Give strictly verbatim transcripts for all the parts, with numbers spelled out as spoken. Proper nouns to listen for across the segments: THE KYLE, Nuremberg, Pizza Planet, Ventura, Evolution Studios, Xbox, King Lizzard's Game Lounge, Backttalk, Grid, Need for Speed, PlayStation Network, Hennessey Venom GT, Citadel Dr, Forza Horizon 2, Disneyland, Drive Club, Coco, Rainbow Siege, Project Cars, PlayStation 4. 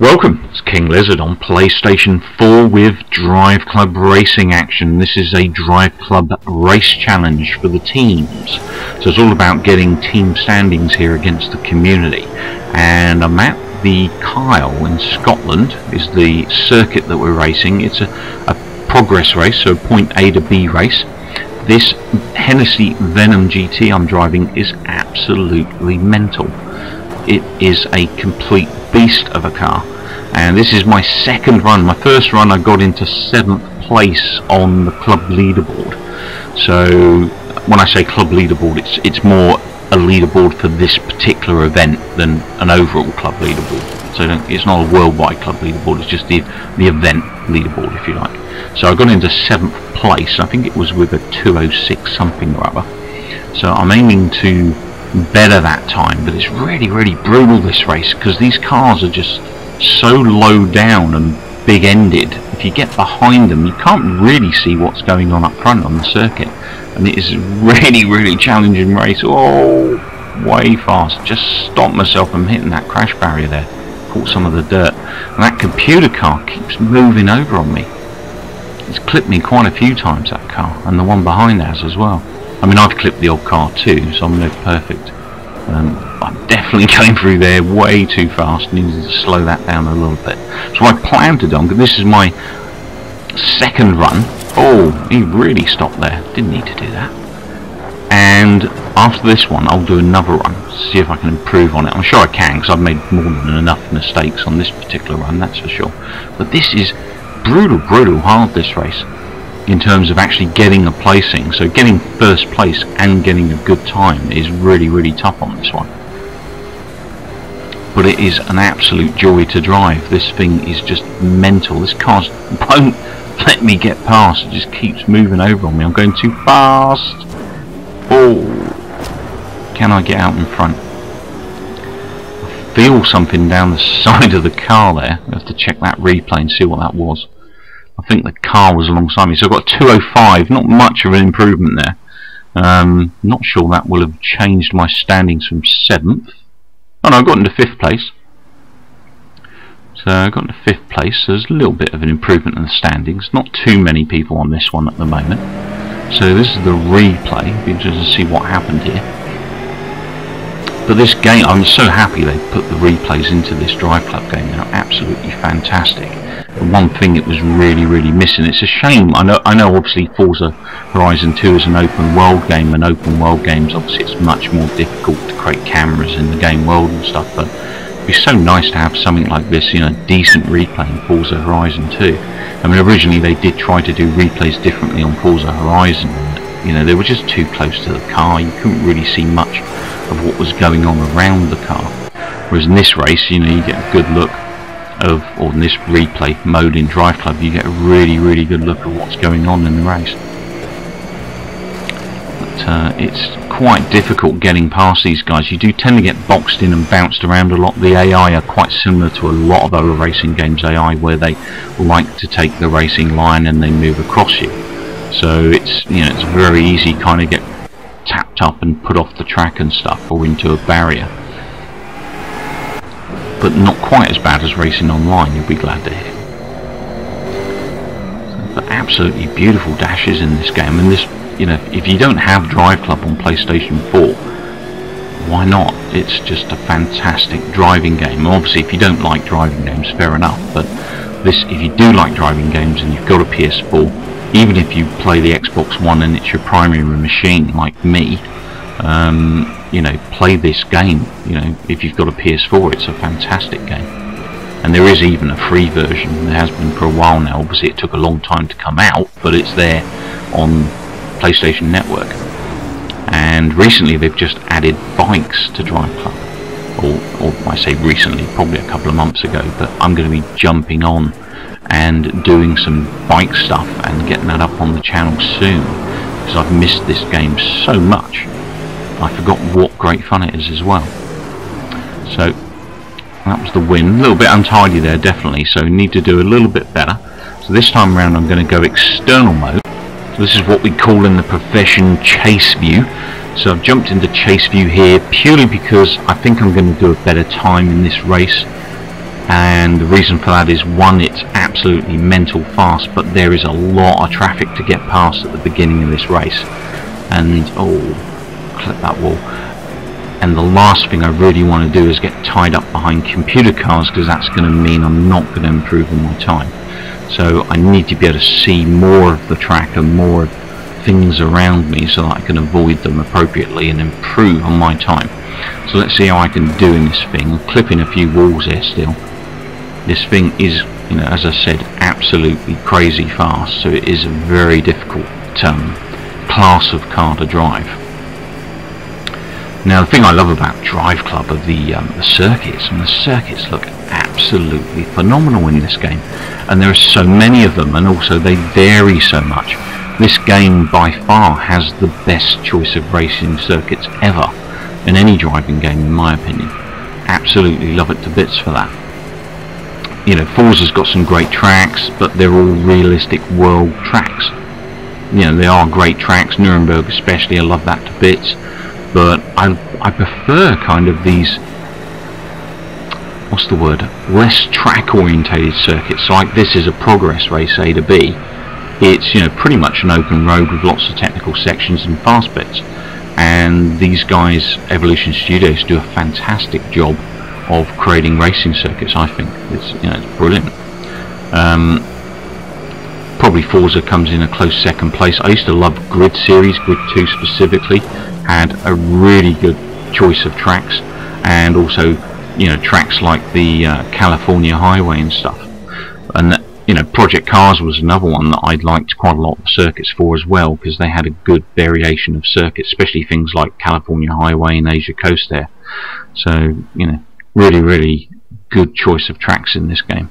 Welcome, it's King Lizard on PlayStation four with Drive Club racing action. This is a Drive Club race challenge for the teams. So it's all about getting team standings here against the community. And a map, the Kyle in Scotland, is the circuit that we're racing. It's a, a progress race, so point A to B race. This Hennessey Venom G T I'm driving is absolutely mental. It is a complete beast of a car, and this is my second run. My first run I got into seventh place on the club leaderboard. So when I say club leaderboard, it's it's more a leaderboard for this particular event than an overall club leaderboard. So it's not a worldwide club leaderboard, it's just the the event leaderboard, if you like. So I got into seventh place. I think it was with a two oh six something or other. So I'm aiming to better that time, but it's really really brutal, this race, because these cars are just so low down and big ended. If you get behind them, you can't really see what's going on up front on the circuit, and it is a really really challenging race. Oh, way fast, just stopped myself from hitting that crash barrier there, caught some of the dirt, and that computer car keeps moving over on me. It's clipped me quite a few times, that car, and the one behind us as well. I mean, I've clipped the old car too, so I'm no perfect. Um, I'm definitely going through there way too fast, needing to slow that down a little bit. So I planned to do, this is my second run. Oh, he really stopped there, didn't need to do that. And after this one I'll do another run, see if I can improve on it. I'm sure I can, because I've made more than enough mistakes on this particular run, that's for sure. But this is brutal, brutal hard, this race, in terms of actually getting a placing. So getting first place and getting a good time is really really tough on this one, but it is an absolute joy to drive. This thing is just mental. This car won't let me get past, it just keeps moving over on me. I'm going too fast. Oh, can I get out in front? I feel something down the side of the car there. I have to check that replay and see what that was. I think the car was alongside me, so I've got two oh five, not much of an improvement there. Um, not sure that will have changed my standings from seventh. Oh no, I got into fifth place. So I got into fifth place, so there's a little bit of an improvement in the standings. Not too many people on this one at the moment. So this is the replay, it'll be interesting to see what happened here. But this game, I'm so happy they put the replays into this Drive Club game now, absolutely fantastic. One thing it was really really missing, it's a shame. I know I know obviously Forza Horizon two is an open world game, and open world games obviously it's much more difficult to create cameras in the game world and stuff, but it'd be so nice to have something like this, you know, decent replay in Forza Horizon two. I mean, originally they did try to do replays differently on Forza Horizon, you know, they were just too close to the car, you couldn't really see much of what was going on around the car, whereas in this race, you know, you get a good look of, or in this replay mode in Drive Club, you get a really really good look at what's going on in the race. But uh, it's quite difficult getting past these guys. You do tend to get boxed in and bounced around a lot. The A I are quite similar to a lot of other racing games A I, where they like to take the racing line and they move across you. So it's, you know, it's very easy kind of get tapped up and put off the track and stuff, or into a barrier. But not quite as bad as racing online, you'll be glad to hear. But absolutely beautiful dashes in this game, and this, you know, if you don't have Drive Club on PlayStation four, why not? It's just a fantastic driving game. Obviously if you don't like driving games, fair enough, but this, if you do like driving games and you've got a P S four, even if you play the Xbox One and it's your primary machine like me, um, you know, play this game. You know, if you've got a P S four, it's a fantastic game, and there is even a free version. There has been for a while now. Obviously it took a long time to come out, but it's there on PlayStation Network, and recently they've just added bikes to Drive Club, or, or I say recently, probably a couple of months ago, but I'm going to be jumping on and doing some bike stuff and getting that up on the channel soon, because I've missed this game so much. I forgot what great fun it is as well. So that was the win. A little bit untidy there, definitely, so we need to do a little bit better. So this time around I'm going to go external mode. So this is what we call in the profession chase view. So I've jumped into chase view here purely because I think I'm going to do a better time in this race. and the reason for that is, one, it's absolutely mental fast, but there is a lot of traffic to get past at the beginning of this race. And oh, clip that wall. And the last thing I really want to do is get tied up behind computer cars, because that's going to mean I'm not going to improve on my time. So I need to be able to see more of the track and more of things around me so that I can avoid them appropriately and improve on my time. So let's see how I can do in this thing. I'm clipping a few walls here still. This thing is, you know, as I said, absolutely crazy fast, so it is a very difficult um, class of car to drive. Now, the thing I love about Drive Club are the, um, the circuits, and the circuits look absolutely phenomenal in this game. And there are so many of them, and also they vary so much. This game, by far, has the best choice of racing circuits ever in any driving game, in my opinion. Absolutely love it to bits for that. You know, Forza's got some great tracks, but they're all realistic world tracks. You know, they are great tracks. Nuremberg especially, I love that to bits. But I, I prefer kind of these, what's the word, less track orientated circuits. Like this is a progress race A to B. It's, you know, pretty much an open road with lots of technical sections and fast bits. And these guys, Evolution Studios, do a fantastic job of creating racing circuits. I think it's, you know, it's brilliant. Um, probably Forza comes in a close second place. I used to love Grid series, Grid two specifically. Had a really good choice of tracks, and also, you know, tracks like the uh, California highway and stuff. And that, you know, Project Cars was another one that I liked quite a lot of circuits for as well, because they had a good variation of circuits, especially things like California highway and Asia coast there. So, you know, really really good choice of tracks in this game.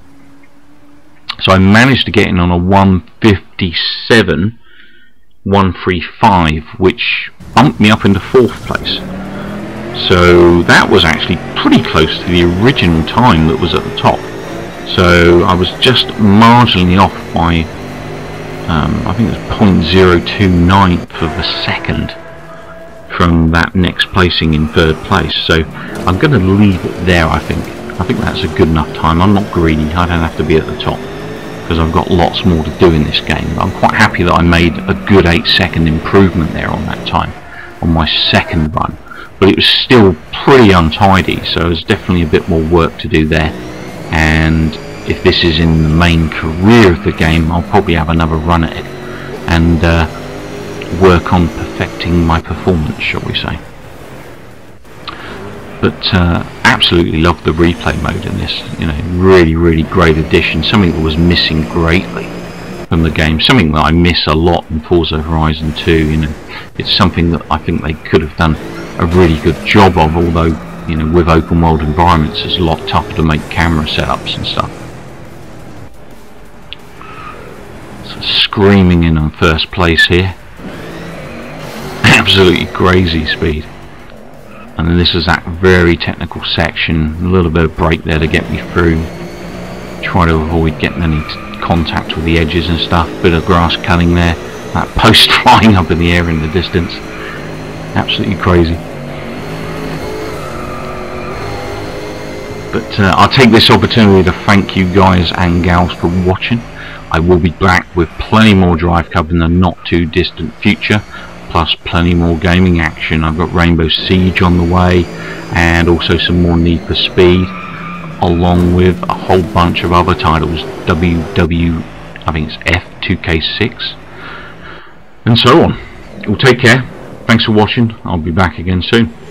So I managed to get in on a one fifty-seven one thirty-five, which bumped me up into fourth place. So that was actually pretty close to the original time that was at the top. So I was just marginally off by, um, I think it was zero point zero two ninth of a second from that next placing in third place. So I'm going to leave it there, I think. I think that's a good enough time. I'm not greedy, I don't have to be at the top, because I've got lots more to do in this game. But I'm quite happy that I made a good eight second improvement there on that time, on my second run. But it was still pretty untidy, so there's definitely a bit more work to do there. And if this is in the main career of the game, I'll probably have another run at it and uh, work on perfecting my performance, shall we say. But uh, absolutely love the replay mode in this. You know, really, really great addition. Something that was missing greatly from the game. Something that I miss a lot in Forza Horizon two. You know, it's something that I think they could have done a really good job of. Although, you know, with open world environments, it's a lot tougher to make camera setups and stuff. So screaming in on first place here. Absolutely crazy speed. And then this is that very technical section, a little bit of brake there to get me through, try to avoid getting any contact with the edges and stuff, bit of grass cutting there, that post flying up in the air in the distance, absolutely crazy. But uh, I'll take this opportunity to thank you guys and gals for watching. I will be back with plenty more Drive Club in the not too distant future. Plus plenty more gaming action. I've got Rainbow Siege on the way, and also some more Need for Speed, along with a whole bunch of other titles, W W, I think it's F two K six, and so on. Well, take care, thanks for watching, I'll be back again soon.